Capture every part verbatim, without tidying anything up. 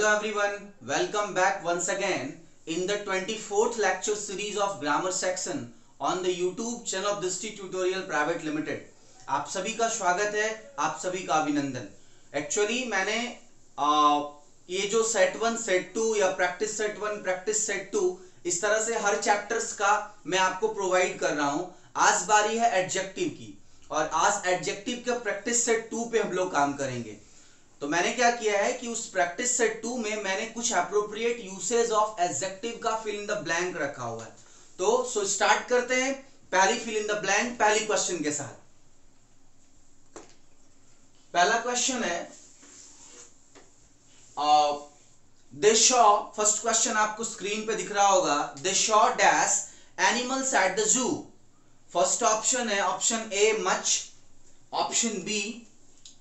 Hello everyone, welcome back once again in the twenty-fourth lecture series of grammar section on the YouTube channel of Drishti Tutorial Private Limited। आप सभी का स्वागत है, आप सभी का अभिनंदन। एक्चुअली मैंने आ, ये जो सेट वन सेट टू या practice set one practice set two इस तरह से हर चैप्टर्स का मैं आपको प्रोवाइड कर रहा हूँ। आज बारी है एडजेक्टिव की और आज एडजेक्टिव का प्रैक्टिस सेट टू पे हम लोग काम करेंगे। तो मैंने क्या किया है कि उस प्रैक्टिस सेट टू में मैंने कुछ अप्रोप्रिएट यूसेज ऑफ एडजेक्टिव का फिल इन द ब्लैंक रखा हुआ है। तो सो स्टार्ट करते हैं पहली फिल इन द ब्लैंक पहली क्वेश्चन के साथ। पहला क्वेश्चन है दे शॉ, फर्स्ट क्वेश्चन आपको स्क्रीन पे दिख रहा होगा, they saw dash animals at the zoo. First option है option A much, option B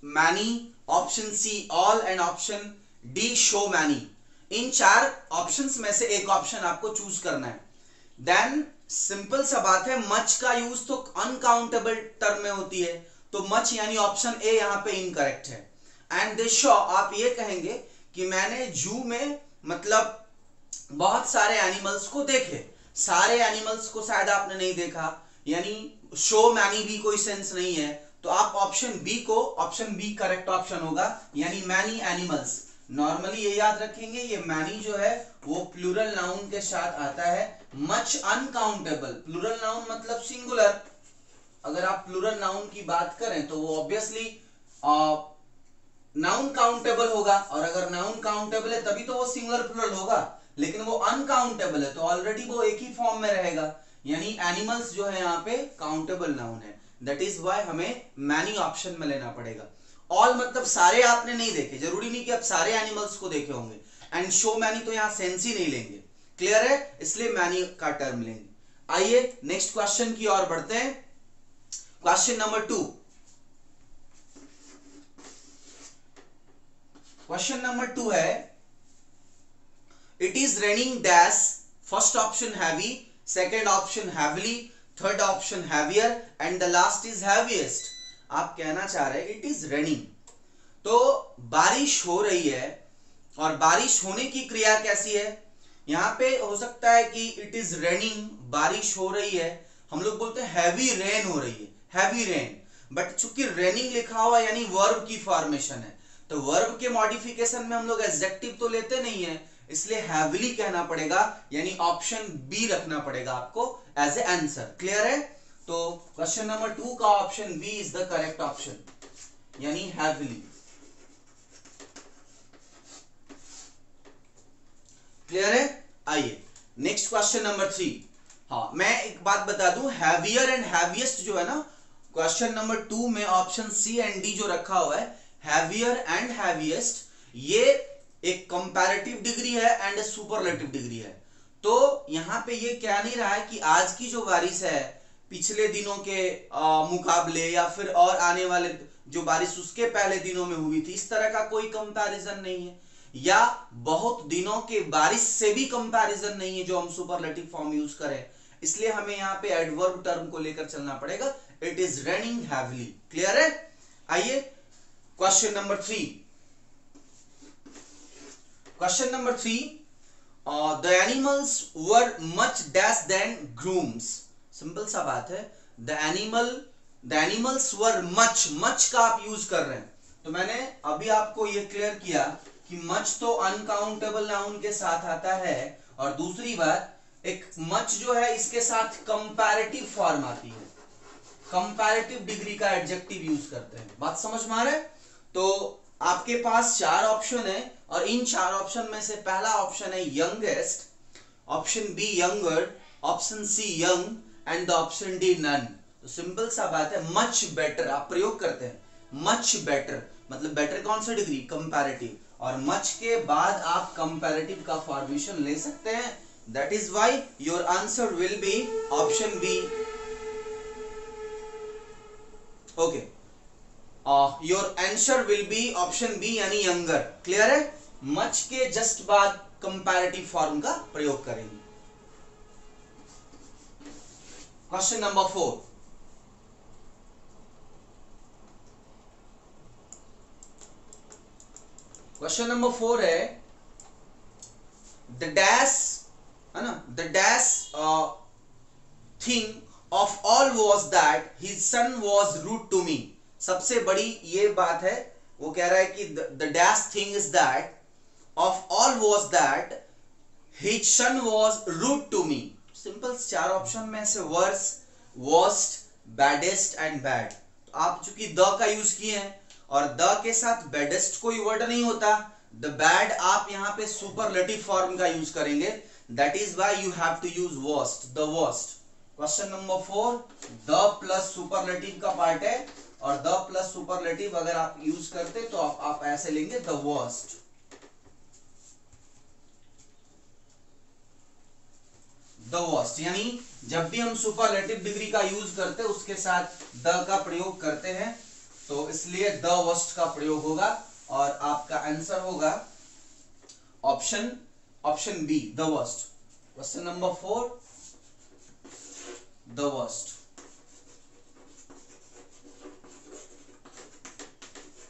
many, option C all and option D so many. इन चार ऑप्शंस में से एक ऑप्शन आपको चूज करना है। देन सिंपल सा बात है, मच का यूज तो अनकाउंटेबल टर्म में होती है, तो मच यानी ऑप्शन ए यहाँ पे इनकरेक्ट है। एंड दे शो, आप ये कहेंगे कि मैंने जू में मतलब बहुत सारे एनिमल्स को देखे, सारे एनिमल्स को शायद आपने नहीं देखा, यानी शो मैनी भी कोई सेंस नहीं है। तो आप ऑप्शन बी को, ऑप्शन बी करेक्ट ऑप्शन होगा, यानी मैनी एनिमल्स। नॉर्मली ये याद रखेंगे, ये मैनी जो है वो प्लूरल नाउन के साथ आता है। मच अनकाउंटेबल, प्लूरल नाउन मतलब सिंगुलर। अगर आप प्लूरल नाउन की बात करें तो वो ऑब्वियसली नाउन काउंटेबल होगा, और अगर नाउन काउंटेबल है तभी तो वो सिंगुलर प्लूरल होगा। लेकिन वो अनकाउंटेबल है तो ऑलरेडी वो एक ही फॉर्म में रहेगा, यानी एनिमल्स जो है यहाँ पे काउंटेबल नाउन है। That is why हमें मैनी ऑप्शन में लेना पड़ेगा। ऑल मतलब सारे आपने नहीं देखे, जरूरी नहीं कि आप सारे एनिमल्स को देखे होंगे। एंड शो मैनी तो यहाँ सेंस ही नहीं लेंगे, क्लियर है, इसलिए मैनी का टर्म लेंगे। आइए नेक्स्ट क्वेश्चन की ओर बढ़ते हैं। Question number two, question number two है it is raining dash. First option heavy, second option heavily, third option heavier and the last is heaviest. आप कहना चाह रहे हैं इट इज रेनिंग, तो बारिश हो रही है, और बारिश होने की क्रिया कैसी है? यहाँ पे हो सकता है कि इट इज रेनिंग, बारिश हो रही है, हम लोग बोलते हैं हैवी रेन हो रही है, हैवी रेन। बट चूंकि रेनिंग लिखा हुआ यानी वर्ब की फॉर्मेशन है, तो वर्ब के मॉडिफिकेशन में हम लोग एडजेक्टिव तो लेते नहीं है, इसलिए हैविली कहना पड़ेगा, यानी ऑप्शन बी रखना पड़ेगा आपको एज ए आंसर। क्लियर है? तो क्वेश्चन नंबर टू का option B is the correct option, यानी हैविली। क्लियर है? आइए नेक्स्ट क्वेश्चन नंबर थ्री। हाँ, मैं एक बात बता दूं, हैवियर एंड हैवीएस्ट जो है ना, क्वेश्चन नंबर टू में ऑप्शन सी एंड डी जो रखा हुआ है, हैवियर एंड हैवीएस्ट, ये एक कंपैरेटिव डिग्री है एंड सुपरलेटिव डिग्री है। तो यहाँ पे ये क्या नहीं रहा है कि आज की जो बारिश है पिछले दिनों के आ, मुकाबले या फिर और आने वाले जो बारिश उसके पहले दिनों में हुई थी, इस तरह का कोई कंपैरिजन नहीं है, या बहुत दिनों के बारिश से भी कंपैरिजन नहीं है जो हम सुपरलेटिव फॉर्म यूज करें। इसलिए हमें यहाँ पे एडवर्ब टर्म को लेकर चलना पड़ेगा, it is raining heavily. Clear है? आइए question number three. Question number three, uh, the animals were much dash than grooms. Simple सा बात है, the animal, the animals were much, much का आप use कर रहे हैं। तो मैंने अभी आपको ये क्लियर किया कि much तो uncountable noun के साथ आता है, और दूसरी बात एक much जो है इसके साथ comparative form आती है, comparative degree का adjective use करते हैं। बात समझ में आ रहा है? तो आपके पास चार ऑप्शन है, और इन चार ऑप्शन में से पहला ऑप्शन है youngest, option B younger, option C young and the option D none. तो सिंपल सा बात है, मच बेटर आप प्रयोग करते हैं, मच बेटर मतलब बेटर कौन सा डिग्री? कंपैरेटिव, और मच के बाद आप कंपैरेटिव का फॉर्मेशन ले सकते हैं। That is why your answer will be option B. Okay, your answer will be option B, यानी यंगर। क्लियर है? मच के जस्ट बाद कंपैरेटिव फॉर्म का प्रयोग करेंगे। Question number four, question number four है द डैश है ना, the dash thing of all was that his son was rude to me. सबसे बड़ी ये बात है, वो कह रहा है कि the dash thing is that of all was that his son was rude to me. Simple चार ऑप्शन में से worse, worst, baddest and bad. तो आप चूंकि द का यूज किए हैं और द के साथ बैडेस्ट कोई वर्ड नहीं होता, द बैड आप यहाँ पे सुपरलेटिव फॉर्म का यूज करेंगे, that is why you have to use worst, the worst. Question number four, the plus superlative का पार्ट है और द प्लस सुपरलेटिव अगर आप यूज करते तो आप, आप ऐसे लेंगे द वर्स्ट। द वर्स्ट यानी जब भी हम सुपरलेटिव डिग्री का यूज करते उसके साथ द का प्रयोग करते हैं, तो इसलिए द वर्स्ट का प्रयोग होगा और आपका आंसर होगा option option B, the worst. Question number four, the worst.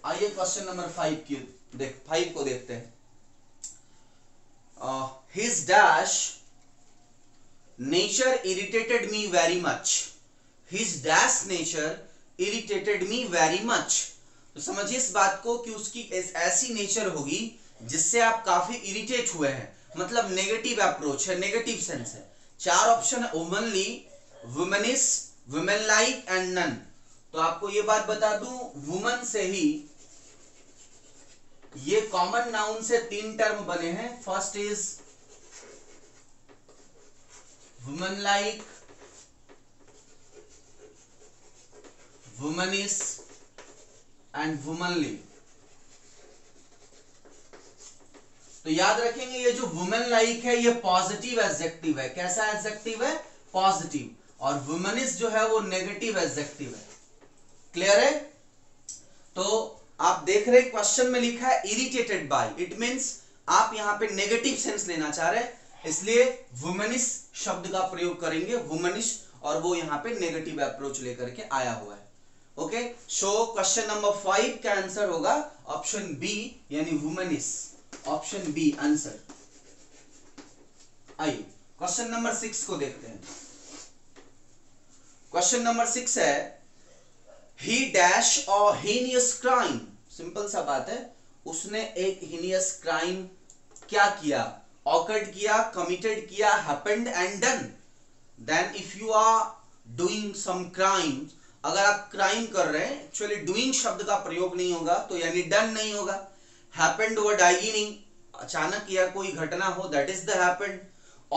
आइए क्वेश्चन नंबर फाइव की देख फाइव को देखते हैं। His dash nature irritated me very much, his dash nature irritated me very much. तो समझिए इस बात को कि उसकी ऐसी नेचर होगी जिससे आप काफी इरिटेट हुए हैं, मतलब नेगेटिव अप्रोच है, नेगेटिव सेंस है। चार ऑप्शन है, womanly, womanish, womanlike and none. तो आपको ये बात बता दूं, वुमन से ही ये कॉमन नाउन से तीन टर्म बने हैं। First is womanlike, womanish and womanly. तो याद रखेंगे ये जो वुमेन लाइक है ये पॉजिटिव एडजेक्टिव है। कैसा एडजेक्टिव है? पॉजिटिव। और वुमेनिस जो है वो नेगेटिव एडजेक्टिव है। क्लियर है? तो आप देख रहे क्वेश्चन में लिखा है इरिटेटेड बाय, इट मींस आप यहां पे नेगेटिव सेंस लेना चाह रहे हैं, इसलिए वुमेनिस शब्द का प्रयोग करेंगे, वुमेनिश, और वो यहां पे नेगेटिव अप्रोच लेकर के आया हुआ है। Okay, so question number five का आंसर होगा ऑप्शन बी, यानी वुमेनिस, ऑप्शन बी आंसर। आइए क्वेश्चन नंबर सिक्स को देखते हैं। क्वेश्चन नंबर सिक्स है ही डैश और हीनियस क्राइम। सिंपल सा बात है, उसने एक हीनियस क्राइम क्या किया? ऑकर्ड किया, कमिटेड किया, happened and done. Then if you are doing some crime, अगर आप क्राइम कर रहे हैं, एक्चुअली डूइंग शब्द का प्रयोग नहीं होगा तो यानी डन नहीं होगा। हैपेंड वर्ड आएगी नहीं, अचानक या कोई घटना हो, that is the happened.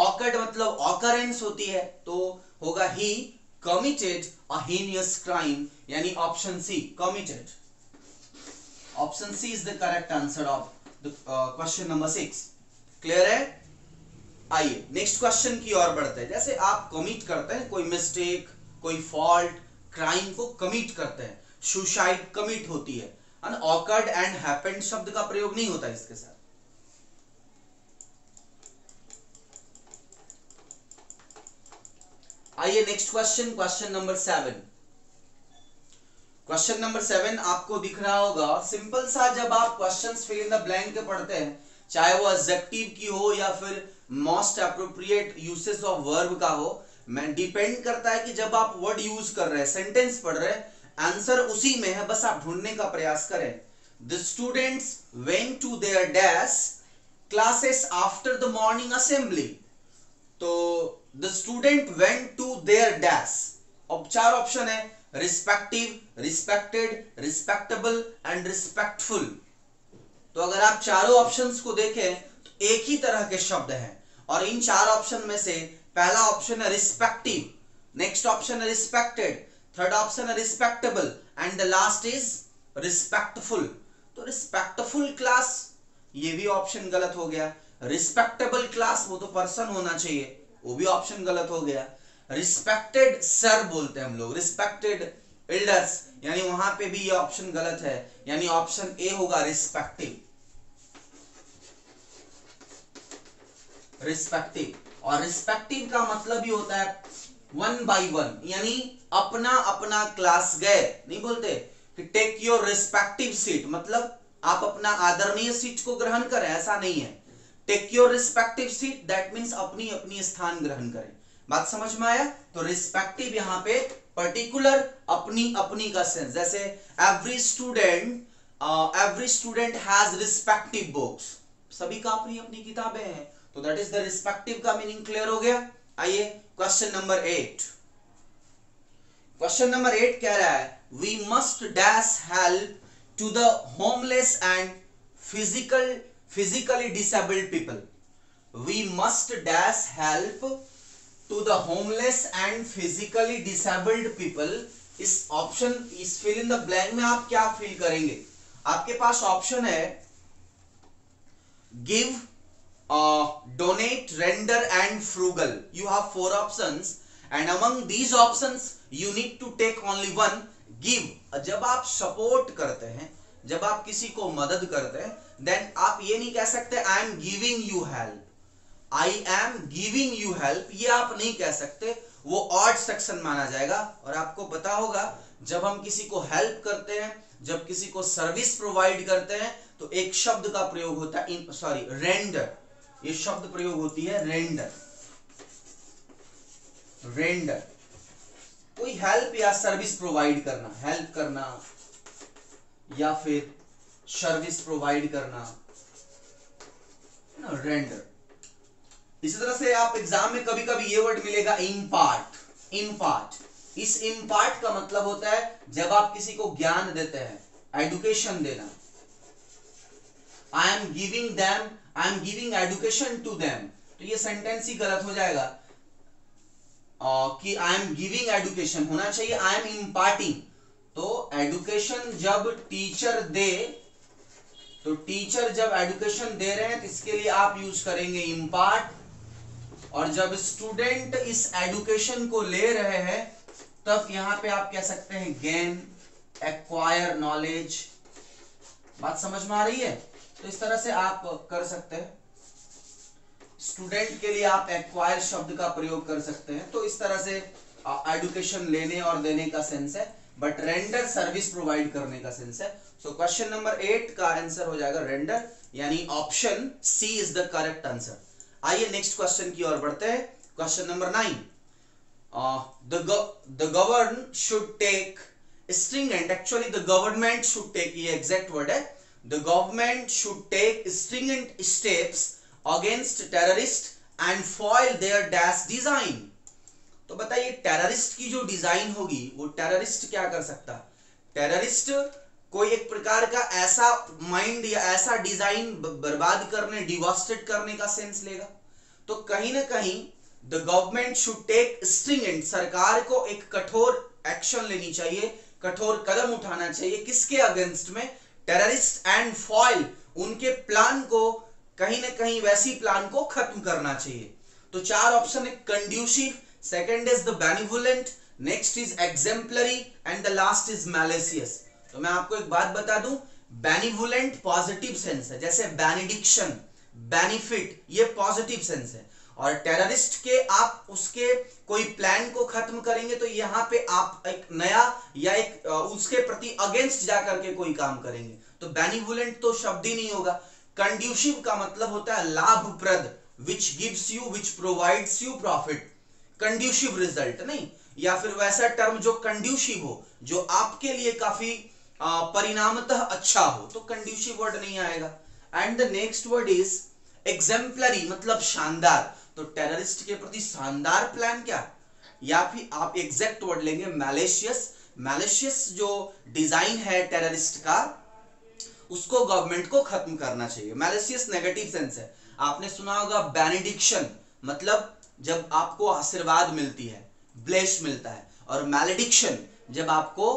Occurred मतलब ऑकरेंस होती है, तो होगा ही कमिटेड अ हीनियस क्राइम, यानी option C, committed. Option C is the correct answer of the question number six. Clear है? आइए नेक्स्ट क्वेश्चन की ओर बढ़ते हैं। जैसे आप कमिट करते हैं कोई मिस्टेक, कोई फॉल्ट, क्राइम को कमिट करते हैं, सुसाइड कमिट होती है, और ऑकर्ड एंड हैपेंड शब्द का प्रयोग नहीं होता इसके साथ। आइए next question, question number seven. Question number seven आपको दिख रहा होगा, सिंपल सा, जब आप questions fill in the blank के पढ़ते हैं, चाहे वो एडजेक्टिव की हो या फिर most appropriate usage of verb का हो, मैं डिपेंड करता है कि जब आप वर्ड यूज कर रहे हैं, सेंटेंस पढ़ रहे हैं, आंसर उसी में है, बस आप ढूंढने का प्रयास करें। The students went to their dash classes after the morning assembly. तो the student went to their dash, अब चार ऑप्शन है, respective, respected, respectable and respectful. तो अगर आप चारों ऑप्शंस को देखें तो एक ही तरह के शब्द हैं, और इन चार ऑप्शन में से पहला ऑप्शन है रिस्पेक्टिव, नेक्स्ट ऑप्शन है रिस्पेक्टेड, थर्ड ऑप्शन है respectable and the last is respectful. तो रिस्पेक्टफुल क्लास, ये भी ऑप्शन गलत हो गया। रिस्पेक्टेबल क्लास, वो तो पर्सन होना चाहिए, वो भी ऑप्शन गलत हो गया। रिस्पेक्टेड सर बोलते हैं हम लोग, रिस्पेक्टेड एल्डर्स, यानी वहां पे भी ये ऑप्शन गलत है, यानी ऑप्शन ए होगा रिस्पेक्टिव। रिस्पेक्टिव और रिस्पेक्टिव का मतलब ही होता है वन बाय वन, यानी अपना अपना क्लास गए, नहीं बोलते कि टेक योर रिस्पेक्टिव सीट, मतलब आप अपना आदरणीय सीट को ग्रहण करें, ऐसा नहीं है। Take your respective seat, that means अपनी अपनी स्थान ग्रहण करें। बात समझ में आया? तो रिस्पेक्टिव यहाँ पे पर्टिकुलर अपनी अपनी का सेंस, जैसे every student every student has respective books, सभी का अपनी अपनी किताबें हैं, तो दैट इज द रिस्पेक्टिव का मीनिंग क्लियर हो गया। आइए question number eight. Question number eight कह रहा है we must dash help to the homeless and physical physically disabled people. We must dash help to the homeless and physically disabled people. इस option इस fill in the blank में आप क्या fill करेंगे? आपके पास ऑप्शन है give, donate, render and frugal. You have four options and among these options you need to take only one, give. जब आप सपोर्ट करते हैं, जब आप किसी को मदद करते हैं, देन आप ये नहीं कह सकते I am giving you help, I am giving you help, ये आप नहीं कह सकते, वो ऑड सेक्शन माना जाएगा। और आपको पता होगा जब हम किसी को हेल्प करते हैं, जब किसी को सर्विस प्रोवाइड करते हैं, तो एक शब्द का प्रयोग होता है इन सॉरी रेंडर, ये शब्द प्रयोग होती है रेंडर। रेंडर कोई हेल्प या सर्विस प्रोवाइड करना, हेल्प करना या फिर सर्विस प्रोवाइड करना, ना रेंडर। इसी तरह से आप एग्जाम में कभी कभी ये वर्ड मिलेगा इम्पार्ट। इम्पार्ट, इस इम्पार्ट का मतलब होता है जब आप किसी को ज्ञान देते हैं, एडुकेशन देना। I am giving them, I am giving education to them, तो ये सेंटेंस ही गलत हो जाएगा। uh, कि आई एम गिविंग एडुकेशन होना चाहिए आई एम इम्पार्टिंग। तो एडुकेशन जब टीचर दे, तो टीचर जब एडुकेशन दे रहे हैं तो इसके लिए आप यूज करेंगे इम्पार्ट, और जब स्टूडेंट इस एडुकेशन को ले रहे हैं तब यहाँ पे आप कह सकते हैं गेन, एक्वायर नॉलेज। बात समझ में आ रही है? तो इस तरह से आप कर सकते हैं, स्टूडेंट के लिए आप एक्वायर शब्द का प्रयोग कर सकते हैं। तो इस तरह से एडुकेशन लेने और देने का सेंस है, बट रेंडर सर्विस प्रोवाइड करने का सेंस है। सो क्वेश्चन नंबर एट का आंसर हो जाएगा रेंडर, यानी option C is the correct answer. आइए नेक्स्ट क्वेश्चन की ओर बढ़ते हैं। Question number nine, the govern should take stringent, actually the government should take, ये एग्जैक्ट वर्ड है, the government should take stringent steps against terrorist and foil their dash design. तो बताइए terrorist की जो डिजाइन होगी वो टेररिस्ट क्या कर सकता? टेररिस्ट कोई एक प्रकार का ऐसा माइंड या ऐसा डिजाइन बर्बाद करने, डिवास्टेट करने का सेंस लेगा। तो कहीं ना कहीं the government should take stringent, सरकार को एक कठोर एक्शन लेनी चाहिए, कठोर कदम उठाना चाहिए, किसके अगेंस्ट में? टेररिस्ट एंड फॉइल, उनके प्लान को कहीं ना कहीं वैसी प्लान को खत्म करना चाहिए। तो चार ऑप्शन है conducive, second is the benevolent, next is exemplary and the last is malicious. तो मैं आपको एक बात बता दूं, बेनिवोलेंट पॉजिटिव सेंस है, जैसे बेनिडिक्शन, बेनिफिट, ये पॉजिटिव सेंस है। और टेररिस्ट के आप उसके कोई प्लान को खत्म करेंगे तो यहाँ पे आप एक नया या एक उसके प्रति अगेंस्ट जाकर के कोई काम करेंगे, तो बेनिवोलेंट तो शब्द ही नहीं होगा। कंड्यूसिव का मतलब होता है लाभप्रद, which gives you, which provides you profit, conducive result नहीं, या फिर वैसा टर्म जो कंड्यूसिव हो, जो आपके लिए काफी परिणामतः अच्छा हो, तो कंड्यूसिव वर्ड नहीं आएगा। And the next word is exemplary, मतलब शानदार, तो टेररिस्ट के प्रति शानदार प्लान क्या, या फिर आप एग्जैक्ट वर्ड लेंगे मैलिशियस। मैलिशियस जो डिजाइन है टेररिस्ट का, उसको गवर्नमेंट को खत्म करना चाहिए। मैलिशियस नेगेटिव सेंस है। आपने सुना होगा बेनिडिक्शन, मतलब जब आपको आशीर्वाद मिलती है, ब्लेस मिलता है, और मैलेडिक्शन जब आपको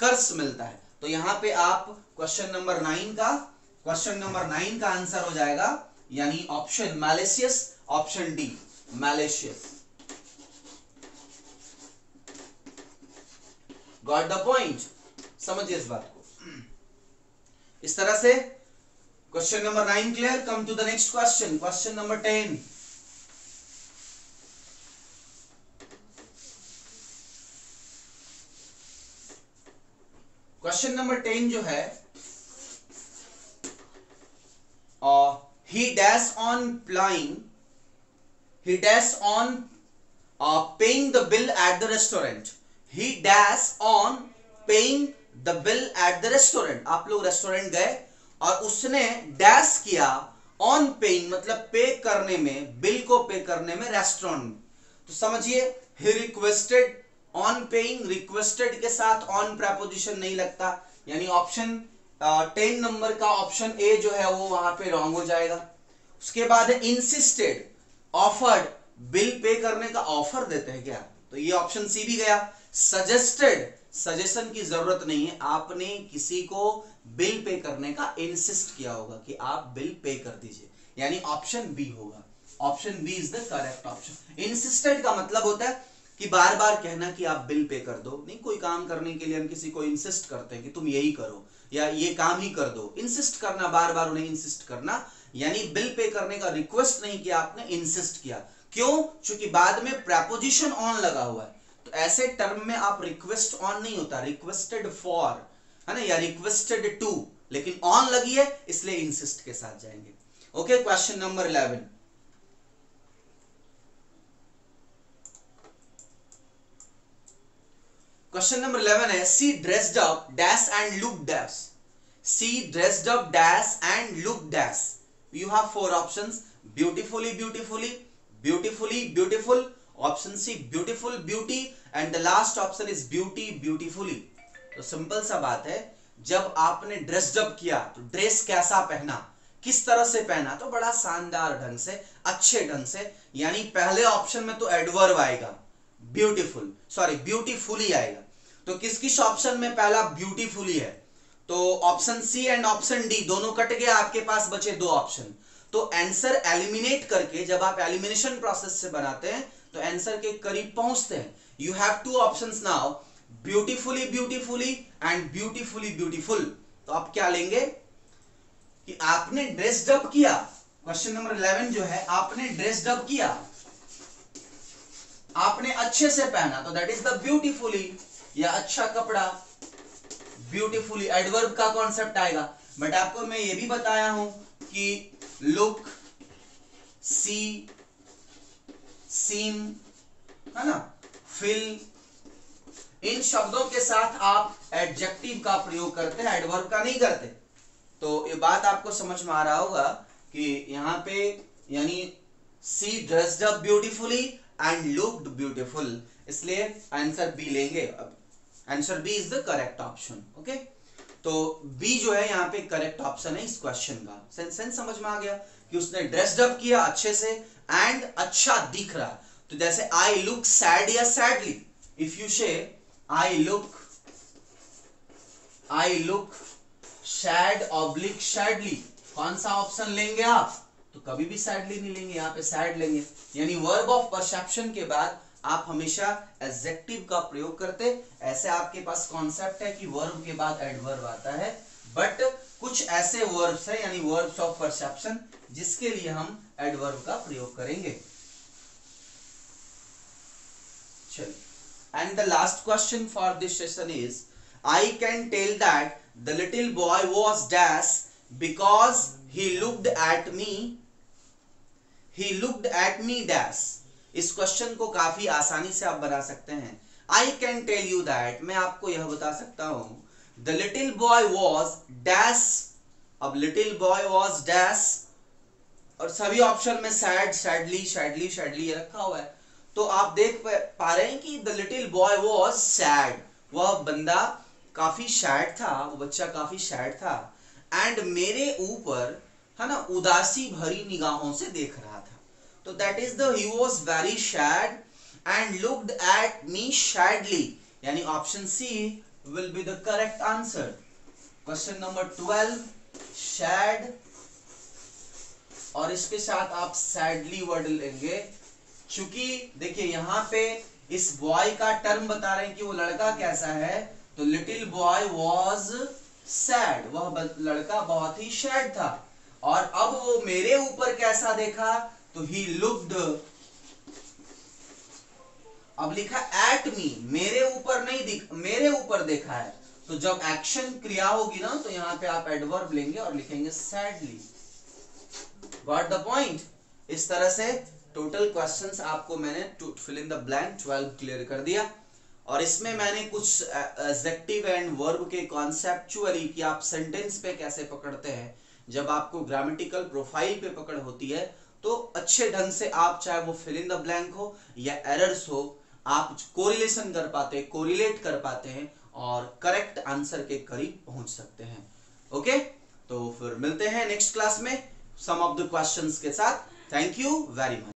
कर्स मिलता है। तो यहाँ पे आप क्वेश्चन नंबर नाइन का क्वेश्चन नंबर नाइन का आंसर हो जाएगा, यानी option malicious, option D malicious. Got the point? समझिए इस बात को। इस तरह से question number nine clear. Come to the next question, question number ten. Question number ten जो है he dash on plying, he dash on uh, paying the bill at the restaurant. He dash on paying the bill at the restaurant. आप लोग restaurant गए और उसने dash किया on paying मतलब पे करने में, बिल को पे करने में रेस्टोरेंट। तो समझिए he requested, on paying requested के साथ ऑन प्रपोजिशन नहीं लगता, यानी ऑप्शन टेन नंबर का ऑप्शन ए जो है वो वहां पे रॉन्ग हो जाएगा। उसके बाद इंसिस्टेड, ऑफर्ड, बिल पे करने का ऑफर देते हैं क्या, तो ये ऑप्शन सी भी गया। सजेस्टेड, सजेशन की जरूरत नहीं है, आपने किसी को बिल पे करने का इंसिस्ट किया होगा कि आप बिल पे कर दीजिए, यानी ऑप्शन बी होगा। Option B is the correct option. Insisted का मतलब होता है कि बार बार कहना कि आप बिल पे कर दो। नहीं, कोई काम करने के लिए हम किसी को इंसिस्ट करते हैं कि तुम यही करो या ये काम ही कर दो। इंसिस्ट करना, बार बार उन्हें इंसिस्ट करना, यानी बिल पे करने का रिक्वेस्ट नहीं किया आपने, इंसिस्ट किया। क्यों? क्योंकि बाद में प्रपोजिशन ऑन लगा हुआ है, तो ऐसे टर्म में आप रिक्वेस्ट ऑन नहीं होता, रिक्वेस्टेड फॉर है ना, या रिक्वेस्टेड टू, लेकिन ऑन लगी है इसलिए इंसिस्ट के साथ जाएंगे। Okay, question number eleven. Question number eleven है she dressed up dash and look dash, she dressed up dash and look dash. You have four options, beautifully, beautifully, beautifully, beautiful, option C beautiful, beauty, and the last option is beauty, beautifully. तो simple सा बात है, जब आपने dressed up किया तो dress कैसा पहना, किस तरह से पहना, तो बड़ा शानदार ढंग से, अच्छे ढंग से, यानी पहले ऑप्शन में तो एडवर्ब आएगा ब्यूटीफुल, सॉरी ब्यूटीफुली आएगा। तो किस किस ऑप्शन में पहला ब्यूटीफुली है, तो option C and option D दोनों कट गए, आपके पास बचे दो ऑप्शन। तो आंसर एलिमिनेट करके, जब आप एलिमिनेशन प्रोसेस से बनाते हैं तो आंसर के करीब पहुंचते हैं। You have two options now, beautifully, beautifully and beautifully, beautiful. तो आप क्या लेंगे कि आपने ड्रेस्ड अप किया, क्वेश्चन नंबर इलेवन जो है, आपने ड्रेस्ड अप किया, आपने अच्छे से पहना, तो दैट इज द ब्यूटीफुली, या अच्छा कपड़ा, ब्यूटीफुली एडवर्ब का कॉन्सेप्ट आएगा। बट आपको मैं ये भी बताया हूं कि लुक, सी, सीम है ना, फील, इन शब्दों के साथ आप एडजेक्टिव का प्रयोग करते हैं, एडवर्ब का नहीं करते। तो ये बात आपको समझ में आ रहा होगा कि यहाँ पे यानी she dressed up beautifully and looked beautiful, इसलिए आंसर बी लेंगे। अब answer B is the correct option. Okay, तो बी जो है यहाँ पे करेक्ट ऑप्शन है इस क्वेश्चन का। सेंस सेंस समझ में आ गया कि उसने ड्रेस्ड अप किया अच्छे से एंड अच्छा दिख रहा, तो जैसे आई लुक सैड या sadly, if you say I look, I look sad oblique sadly, कौन सा ऑप्शन लेंगे आप, तो कभी भी सैडली नहीं लेंगे, यहाँ पे सैड लेंगे, यानी वर्ब ऑफ परसेप्शन के बाद आप हमेशा एडजेक्टिव का प्रयोग करते। ऐसे आपके पास कॉन्सेप्ट है कि वर्ब के बाद एडवर्ब आता है, बट कुछ ऐसे वर्ब्स है यानी वर्ब्स ऑफ परसेप्शन जिसके लिए हम एडवर्ब का प्रयोग करेंगे। चलिए, and the last question for this session is I can tell that the little boy was dash because he looked at me, he looked at me dash. इस question को काफी आसानी से आप बना सकते हैं। I can tell you that, मैं आपको यह बता सकता हूं, the little boy was dash, अब लिटिल बॉय वॉज डैश और सभी ऑप्शन में सैड, सैडली, सैडली, सैडली रखा हुआ है, तो आप देख पा रहे हैं कि the little boy was sad, वह बंदा काफी सैड था, वो बच्चा काफी सैड था, एंड मेरे ऊपर है ना उदासी भरी निगाहों से देख रहा था, तो that is the he was very sad and looked at me sadly, यानी option C will be the correct answer. Question number twelve sad, और इसके साथ आप सैडली वर्ड लेंगे, क्योंकि देखिए यहाँ पे इस बॉय का टर्म बता रहे हैं कि वो लड़का कैसा है, तो लिटिल बॉय वाज सैड, वह लड़का बहुत ही सैड था, और अब वो मेरे ऊपर कैसा देखा, तो ही लुक्ड, अब लिखा एट मी, मेरे ऊपर नहीं दिख, मेरे ऊपर देखा है, तो जब एक्शन क्रिया होगी ना तो यहाँ पे आप एडवर्ब लेंगे और लिखेंगे सैडली, गॉट द पॉइंट। इस तरह से टोटल क्वेश्चंस आपको मैंने fill in the blank twelve clear कर दिया, और इसमें मैंने कुछ एडजेक्टिव एंड वर्ब के कॉन्सेप्चुअली कि आप सेंटेंस पे कैसे पकड़ते हैं, जब आपको ग्रामेटिकल प्रोफाइल पे पकड़ होती है तो अच्छे ढंग से आप चाहे वो फिल इन द ब्लैंक हो या एरर्स हो, आप कोरिलेशन कर पाते कोरिलेट कर पाते हैं और करेक्ट आंसर के करीब पहुंच सकते हैं। ओके, तो फिर मिलते हैं नेक्स्ट क्लास में सम ऑफ द क्वेश्चंस के साथ। Thank you very much.